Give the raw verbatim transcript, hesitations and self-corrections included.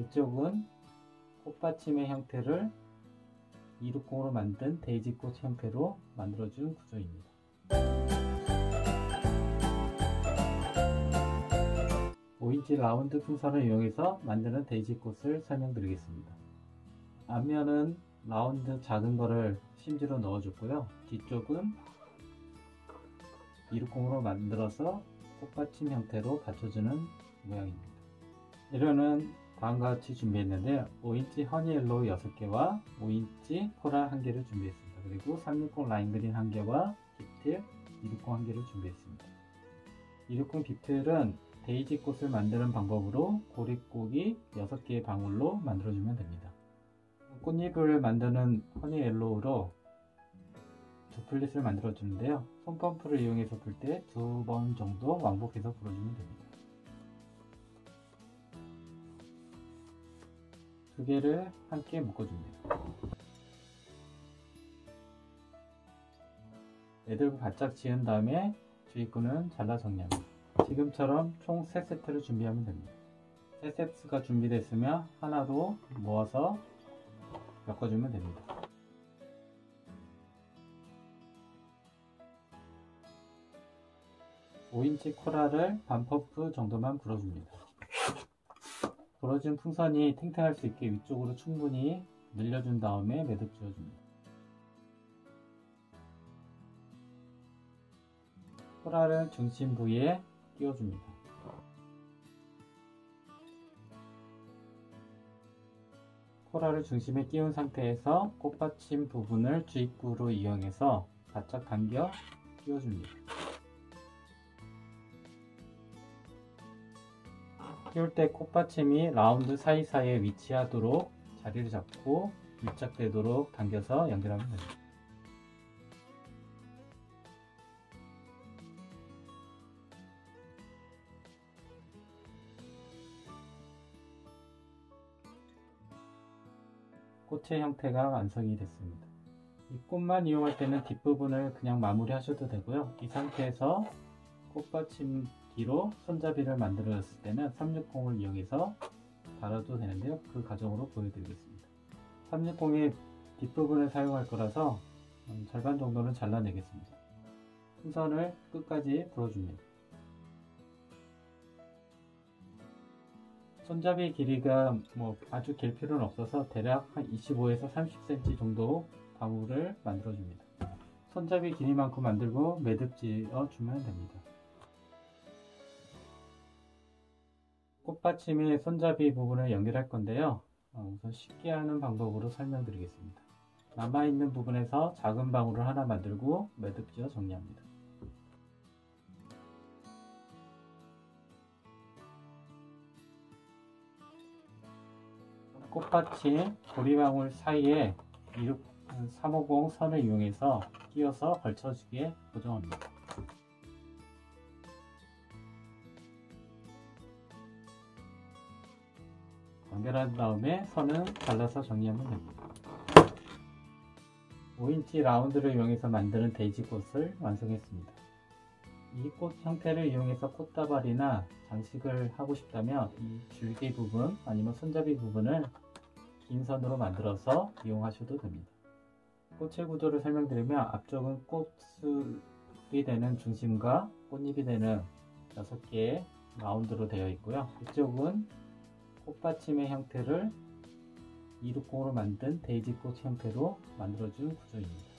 이쪽은 꽃받침의 형태를 이륙공으로 만든 데이지 꽃 형태로 만들어준 구조입니다. 오인치 라운드 풍선을 이용해서 만드는 데이지 꽃을 설명드리겠습니다. 앞면은 라운드 작은 거를 심지로 넣어줬고요. 뒤쪽은 이륙공으로 만들어서 꽃받침 형태로 받쳐주는 모양입니다. 재료는 다음과 같이 준비했는데 오 인치 허니옐로우 여섯 개와 오 인치 코랄 한 개를 준비했습니다. 그리고 삼백육십 라인그린 한 개와 빅틀 이백육십 한 개를 준비했습니다. 이백육십 빅틀은 데이지 꽃을 만드는 방법으로 고리고기 여섯 개의 방울로 만들어주면 됩니다. 꽃잎을 만드는 허니옐로우로 두플릿을 만들어주는데요. 손펌프를 이용해서 불 때 두 번 정도 왕복해서 불어주면 됩니다. 두 개를 함께 묶어줍니다. 매들고 바짝 지은 다음에 주위끈은 잘라 정리합니다. 지금처럼 총 세 세트를 준비하면 됩니다. 세 세트가 준비됐으면 하나로 모아서 엮어주면 됩니다. 오 인치 코랄을 반 퍼프 정도만 불어줍니다. 불어진 풍선이 탱탱할 수 있게 위쪽으로 충분히 늘려준 다음에 매듭 지어줍니다. 코랄을 중심 부위에 끼워줍니다. 코랄을 중심에 끼운 상태에서 꽃받침 부분을 주입구로 이용해서 바짝 당겨 끼워줍니다. 끼울 때 꽃받침이 라운드 사이사이에 위치하도록 자리를 잡고 밀착되도록 당겨서 연결하면 됩니다. 꽃의 형태가 완성이 됐습니다. 이 꽃만 이용할 때는 뒷부분을 그냥 마무리 하셔도 되고요. 이 상태에서 꽃받침 뒤로 손잡이를 만들어졌을 때는 삼백육십을 이용해서 달아도 되는데요. 그 과정으로 보여드리겠습니다. 삼백육십의 뒷부분을 사용할 거라서 절반 정도는 잘라내겠습니다. 풍선을 끝까지 불어줍니다. 손잡이 길이가 뭐 아주 길 필요는 없어서 대략 한 이십오에서 삼십 센티미터 정도 방울을 만들어줍니다. 손잡이 길이만큼 만들고 매듭 지어주면 됩니다. 꽃받침의 손잡이 부분을 연결할 건데요. 우선 쉽게 하는 방법으로 설명드리겠습니다. 남아있는 부분에서 작은 방울을 하나 만들고 매듭 지어 정리합니다. 꽃받침 고리방울 사이에 삼백오십 선을 이용해서 끼워서 걸쳐주게 고정합니다. 연결한 다음에 선은 잘라서 정리하면 됩니다. 오 인치 라운드를 이용해서 만드는 데이지 꽃을 완성했습니다. 이 꽃 형태를 이용해서 꽃다발이나 장식을 하고 싶다면 이 줄기 부분 아니면 손잡이 부분을 긴 선으로 만들어서 이용하셔도 됩니다. 꽃의 구조를 설명드리면 앞쪽은 꽃술이 되는 중심과 꽃잎이 되는 여섯 개의 라운드로 되어 있고요. 이쪽은 꽃받침의 형태를 이륙공으로 만든 데이지 꽃 형태로 만들어준 구조입니다.